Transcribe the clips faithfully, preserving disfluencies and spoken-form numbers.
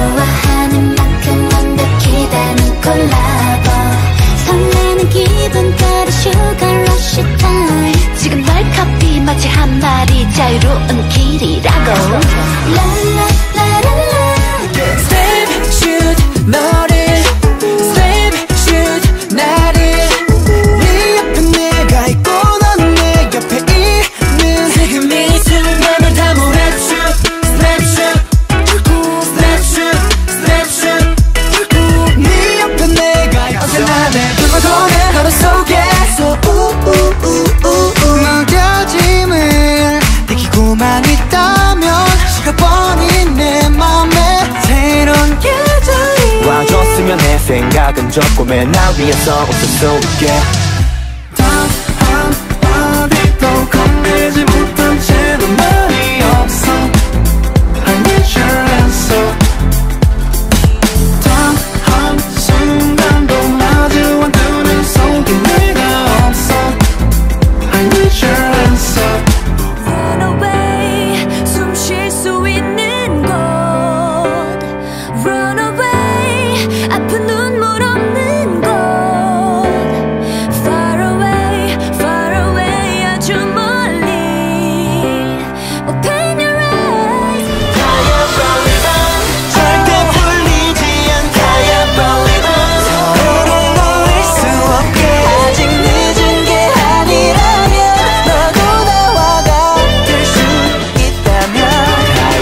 좋아하는 만큼 먼저 기대는 콜라보 설레는 기분 가루 sugar rush time 지금 널 커피 마치 한 마리 자유로운 길이라고 라라라라라 Stab shoot 너를 Stab shoot 나를 네 옆에 내가 있고 넌 내 옆에 있는 지금 이 순간을 다 몰아쳐 Stab shoot Stab shoot Stab shoot 네 옆에 내가 있어 어제 나를 불고 도는 걸음 속에서 우우우우우 느껴짐을 느끼고만 있다면 식어버린 내 맘에 새로운 계절이 와줬으면 내 생각은 접고 맨 날 위에서 웃을 수 있게 단 한 마디도 건네지 못한 채는 말이 없어 I need your answer 단 한 순간도 마주한 두 눈 속에 내가 없어 I need your answer Run away 숨 쉴 수 있는 곳 Run away 아픈 눈물 없는 곳 Far away far away 아주 멀리 Open your eyes 절대 풀리지 않게 너를 놓을 수 없게 아직 늦은 게 아니라면 너보다 와닿을 수 있다면 Get out on my side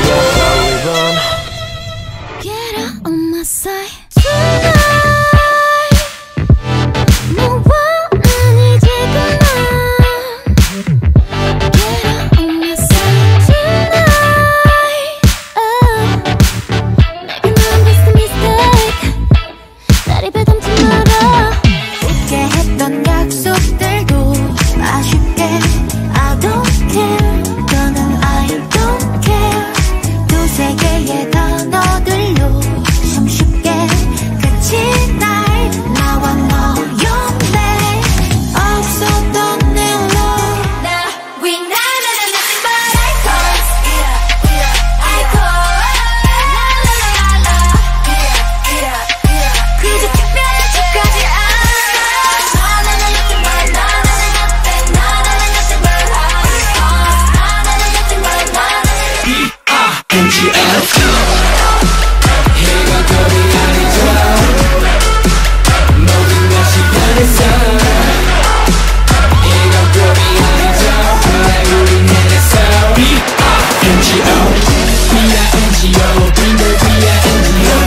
Tonight 무언이 지금 난 Get out on my side Tonight oh. Maybe mine was the mistake 나를 배담지 마라 웃게 했던 약속들도 아쉽게 I don't care 너는 I don't care 두세 개의 단어들로 숨쉽게 끝이 날 나와 너였네 없었던 내 love 나 we na na na nothing but icons Eat up, eat up, icons La la la la la Eat up, eat up, eat up 그저 특별한 척하지 않아 Na na na nothing but na na na nothing Na na na nothing but icons Na na na nothing but na na na E-I-N-G-F 해가 거리 아니죠 모든 것이 변했어 해가 거리 아니죠 그래 우린 해냈어 B-I-N-G-O B-I-N-G-O 빈들 B-I-N-G-O I, I hate you, dance you 네가 싫어 입 닥쳐 좀 꺼져 Please just give up 내가 마려가는 이유 더독해지는 이유 난넌너 때문이야 다 같이 움직여 better 이건 그냥 노래니까 리듬 타 We gon'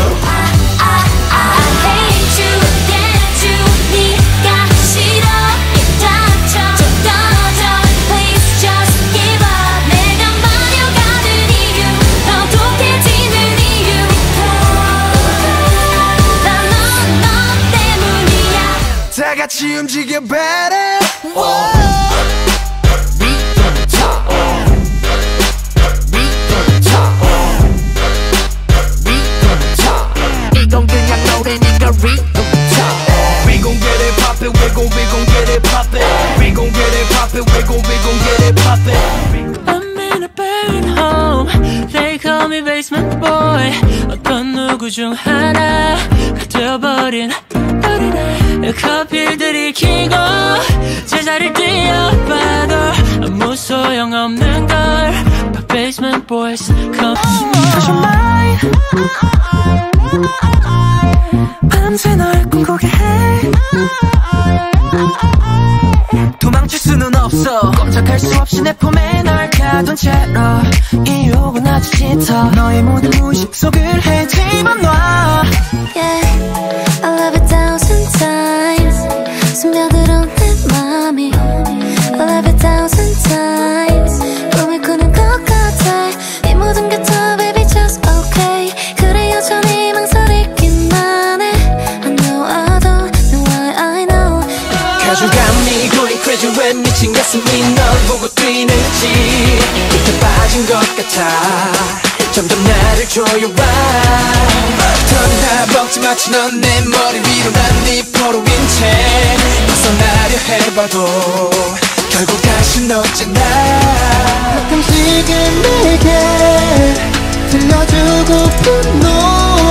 get it poppin', we gon' we gon' get it poppin' We gon' get it poppin', we gon' we gon' get it poppin' I'm in a burning home They call me basement boy 어떤 누구 중 하나 가져버린 커피들이 키고 제자리를 뛰어봐도 아무 소용없는 걸 But basement boys come 다시 말 밤새 널 꿈꾸게 해 도망칠 수는 없어 꼼짝할 수 없이 내 품에 널 가둔 채로 이 욕은 아직 짙어 너의 모든 무식 속을 헤집어 놔 Yeah, I love it thousand times 숨겨들어 내 맘이 I love it thousand times 꿈을 꾸는 것 같아 이 모든 게 다 baby just okay 그래 여전히 망설이기만 해 I know I don't know why I know 가져감이 고리 crazy 왜 미친 가슴이 널 보고 뛰는지 깊게 빠진 것 같아 점점 나를 조여와 턴다 먹지 마치 넌 내 머리 위로 난 네 포로인 채 벗어나려 해봐도 결국 다시 놓잖아 가끔씩은 내게 들려주고픈 노래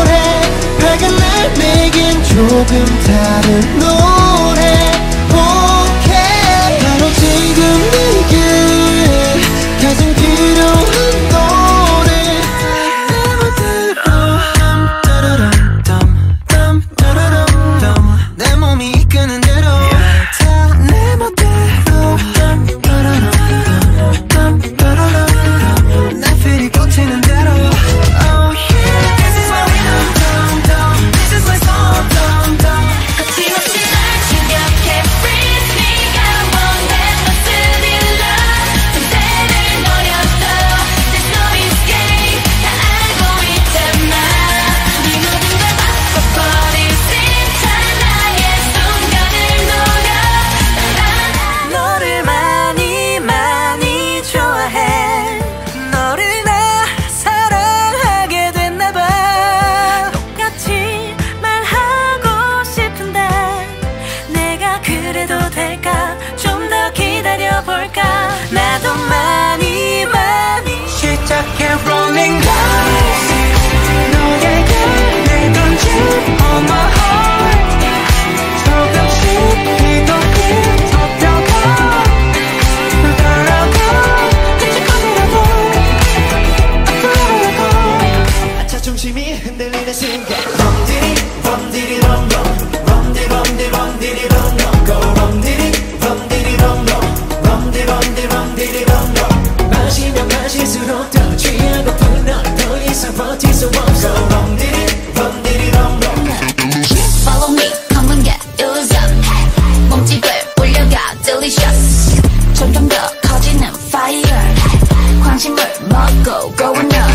흔들리는 심장 럼디리 럼디리 럼럼 럼디 럼디 럼디리 럼럼 go 럼디리 럼디리 럼럼 럼디 럼디 럼디리 럼럼 마시면 마실수록 더 취하고픈 널 더 이상 버틸 수 없어 go 럼디리 럼디리 럼럼 follow me come and get illusion hey 몸집을 올려가 delicious 점점 더 커지는 fire 관심을 먹고 going up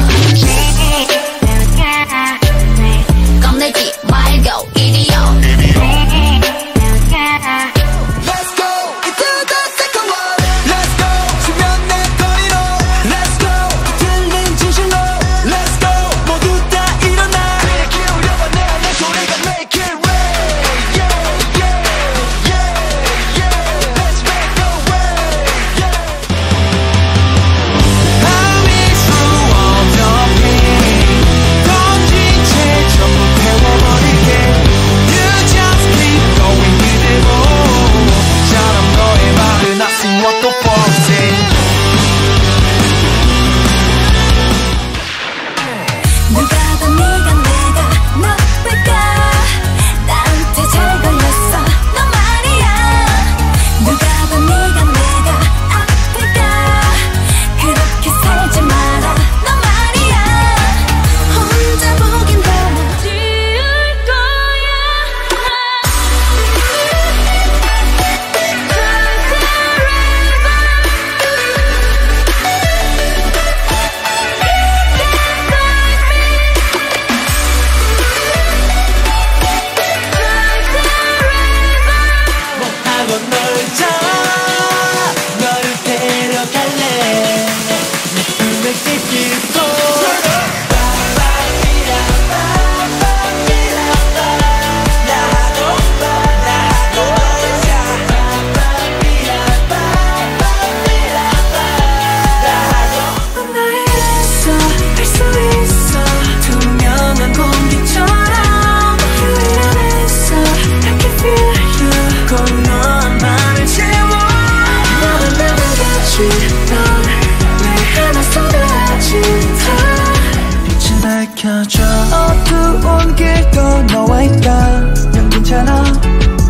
어두운 길도 너와 있다 난 괜찮아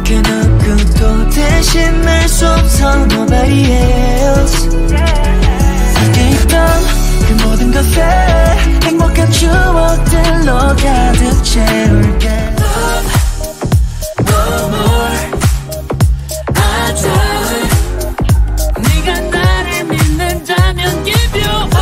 그 누구도 대신할 수 없어 Nobody else 함께 있던 그 모든 것에 행복한 추억들로 가득 채울게 Love, no more I don't 네가 나를 믿는다면 give you up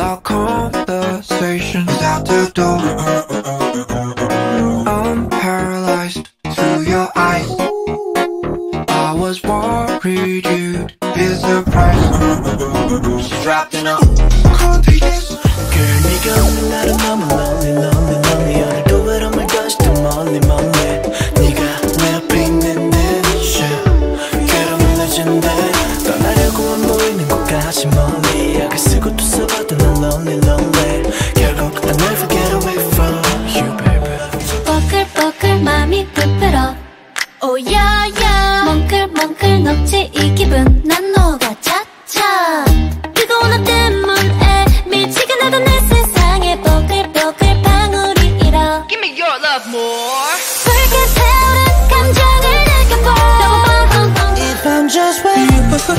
all our conversations out the door. I'm paralyzed through your eyes. I was worried you'd be surprised. She's trapped in a cold piece. Girl, nigga, I'm not a mama, lonely, lonely, lonely. I do it on my gosh, to molly, molly. 네가 내 앞에 있는 내 눈치. 괴로운 레전드. 떠나려고만 보이는 곳까지 멀리. 약을 쓰고 또 써봐도 난 lonely, lonely. 결국 I'll never get away from you, baby. 뻐글뻐글 맘이 불풀어. Oh yeah, yeah. 멍글멍글 넘치 이 기분. 난 너가 차차. 뜨거운 너 때문에. Give me your love more. If I'm just with you,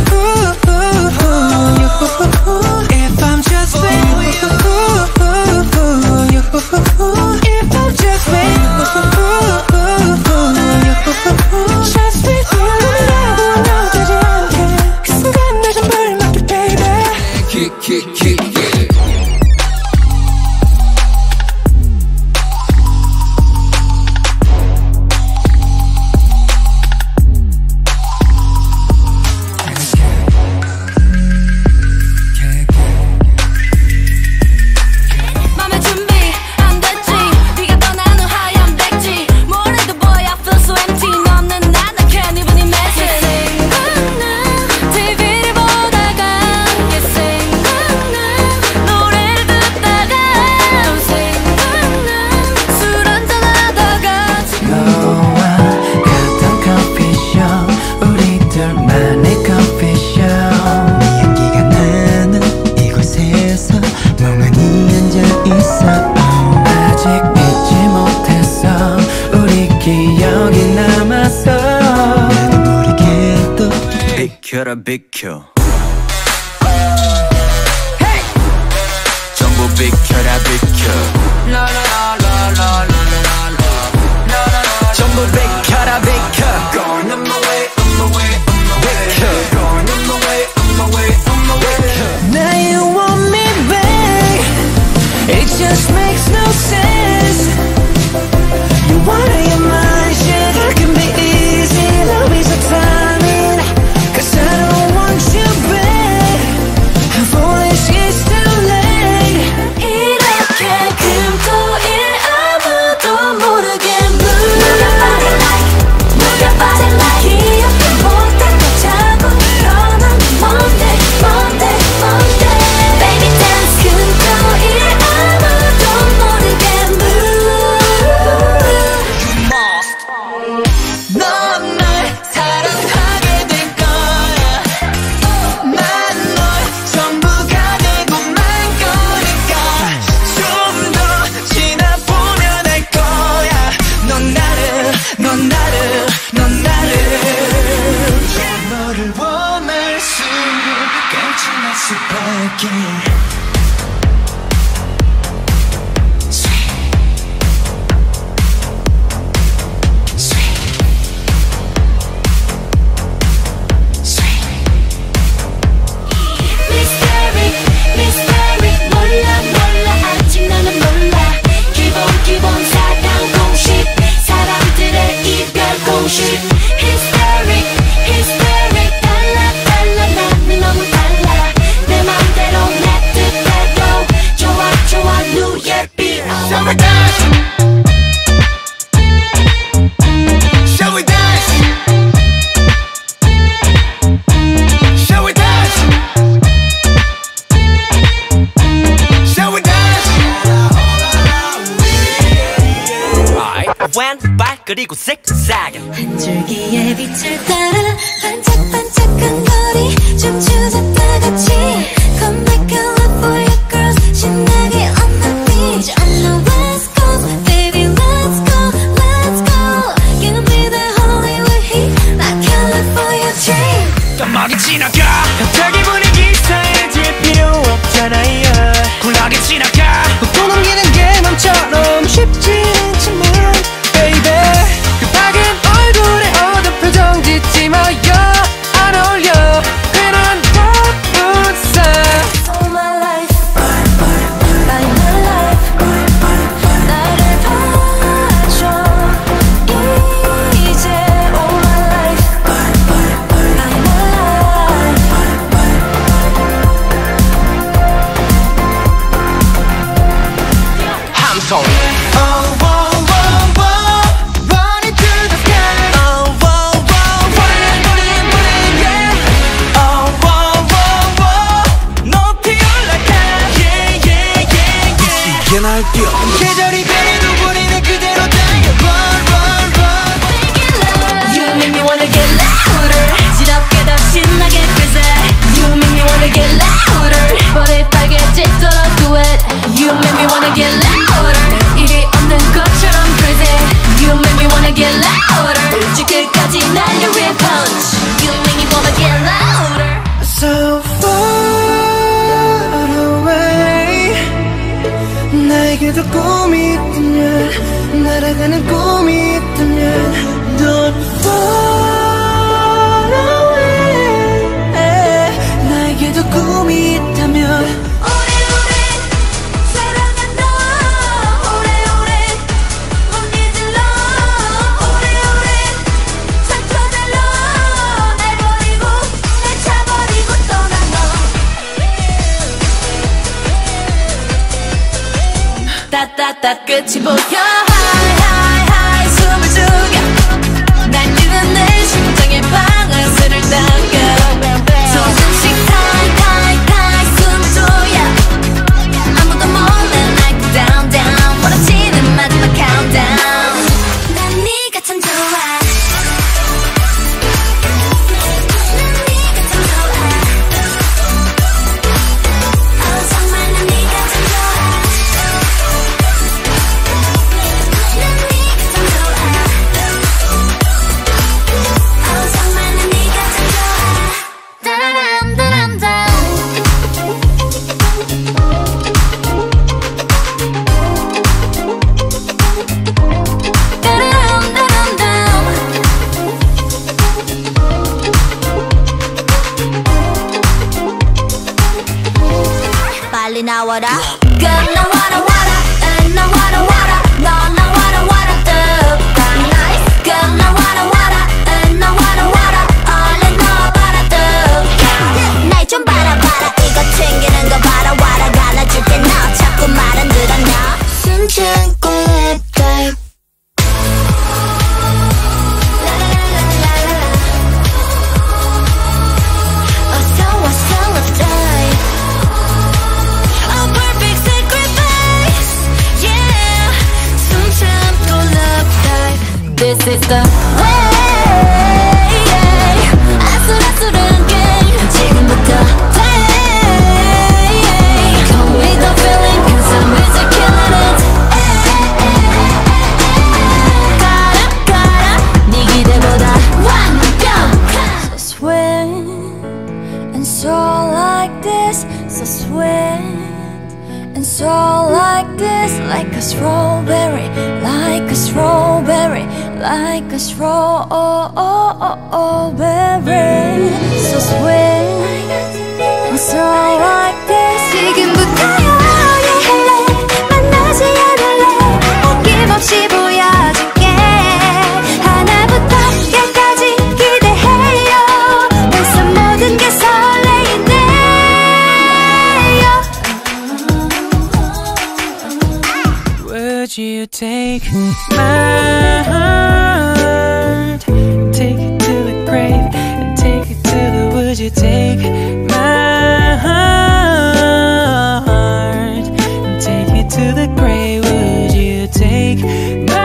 if I'm just with you, if I'm just with you, just with you. 비켜 hey! 전부 비켜라 비켜 라라라라라라라라라 전부 비켜라 비켜 Going on my way, on my way, on my way 비켜 Going on my way, on my way, on my way Now you want me back It just makes no sense You're out of your mind Sugar can be easy Love is a timing Cause I don't 그리고 zigzag 한 줄기의 빛을 따라 반짝반짝한 거리 춤추자 같이 Come make a love for your girls 신나게 on the beach On the west coast Baby let's go, let's go Give me the Hollywood heat I can live for your dream 깜빡이 지나가 갑자기 분위기 이상해질 필요 없잖아요 쿨하게 지나가 웃고 넘기는 게 맘처럼 쉽지 않지만 안 어울려 괜한 soul. Oh, whoa, whoa, whoa, running through the sky. Oh, whoa, whoa, running, running, running, yeah. Oh, whoa, whoa, whoa, 높이 올라가. Yeah, yeah, yeah, yeah. 미치게 날뛰어. 계절이 변해도 우리는 그대로 달려. Run, run, run. You make me wanna get louder. 지럽게 더 신나게 그새. You make me wanna get louder. 머리 빨개지도록 do it. You make me wanna get louder. Get louder. 지금까지 날 your punch. You make me wanna get louder. So far away. 나에게도 꿈이 있다면, 날아가는 꿈이 있다면. Don't fall away. 나에게도 꿈이 있다면. 딱 끝이 보여. High, high, high. 숨을 죽여. 날리는 내 심장에 방아 스를 담겨. 조금씩 high, high, high. 숨을 줘야 아무도 몰라. Like down, down. 멀어지는 마지막 countdown. 난 네가 참 좋아. 난 네가 참 좋아. 어, 정말 난 네가 참 좋아. Now what up? Good now what up? This is the way. 아슬아슬한 게임 지금부터 play. Come with the feeling, 'cause I'm busy killing it. 가라 가라 네 기대보다 완벽한. So sweet and so like this. So sweet and so like this. Like a strawberry, like a strawberry. Like a straw, oh, oh, oh, oh, baby. So sweet, and so like this. 지금부터 영원히 할래, 만나지 않을래. 아낌없이 보여줄게. 하나부터 열까지 기대해요. 벌써 모든 게 설레이네요. Would you take my heart? Take my heart and take it to the grave. Would you take my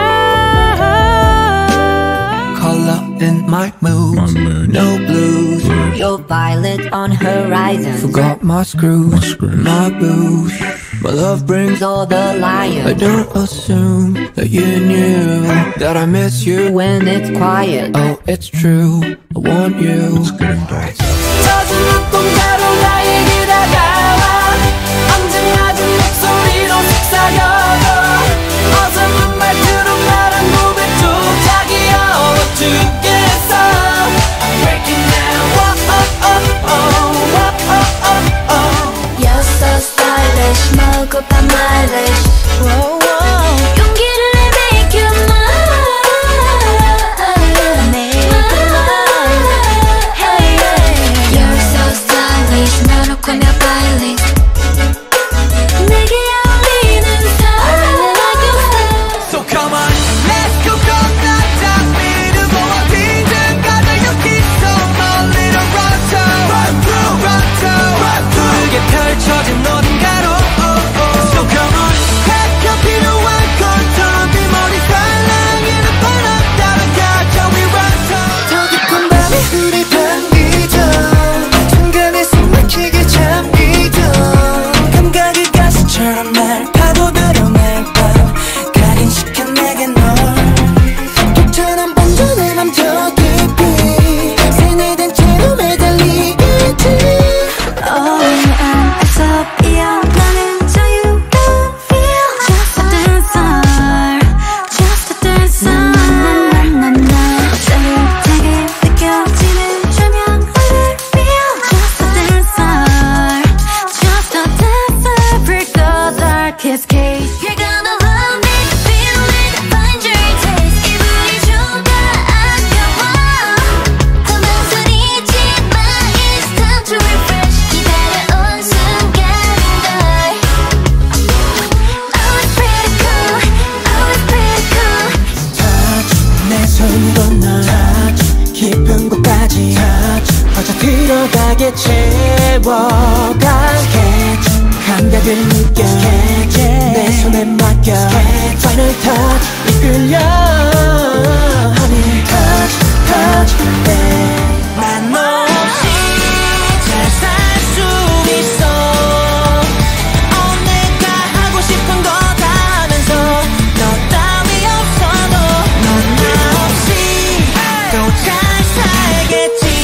heart? Color in my mood, my mood. No blues. Blues. Your violet on horizon. Forgot my screws, my, screws. My booze. My love brings all the lions. I don't assume that you knew that I miss you when it's quiet. Oh, it's true. I want you. It's good, guys. 젖은 꿈가로 나에게 다가와. 언제 낮은 목소리로 속삭여도 어설픈 말투로 말한 고백도 다 귀여워 죽겠어. I'm breaking down. Oh, oh, oh, oh, oh, oh, oh. You're so stylish. 먹어봐 말해. 내게 어울리는 사람. 채워가 감각을 느껴 내 손에 맡겨 Final touch 이끌려 Honey touch touch 난 없이 잘 살 수 있어 어 내가 하고 싶은 거 다 하면서 너 따위 없어도 넌 나 없이 또 잘 살겠지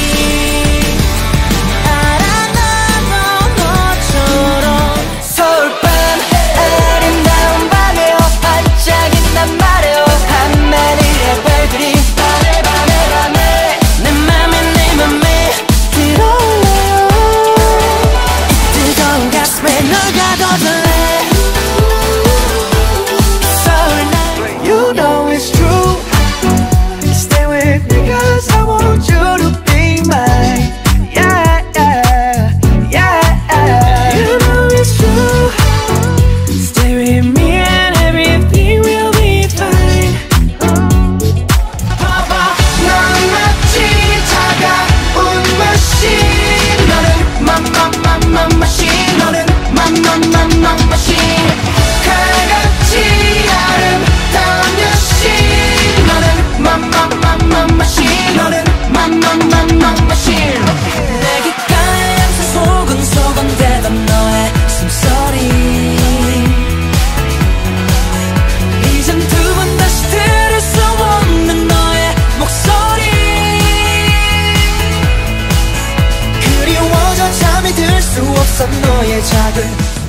너의 작은